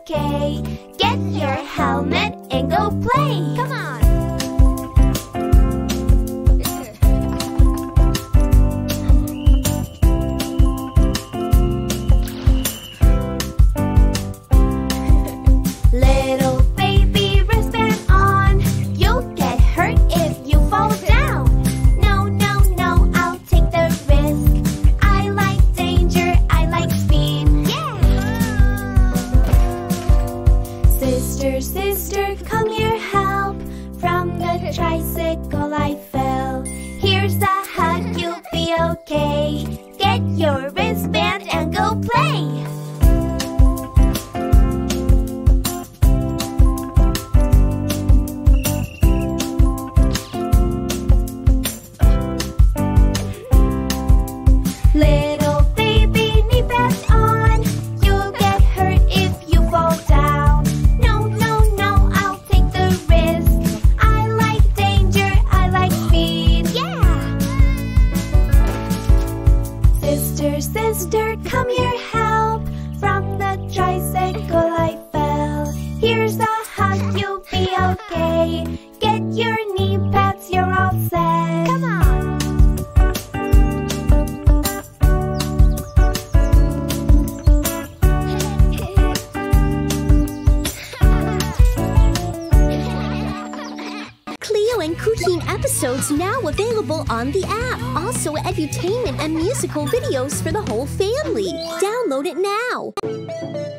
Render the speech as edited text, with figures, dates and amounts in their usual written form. okay. Get your helmet and go play. Come on. On the app. Also, edutainment and musical videos for the whole family. Download it now.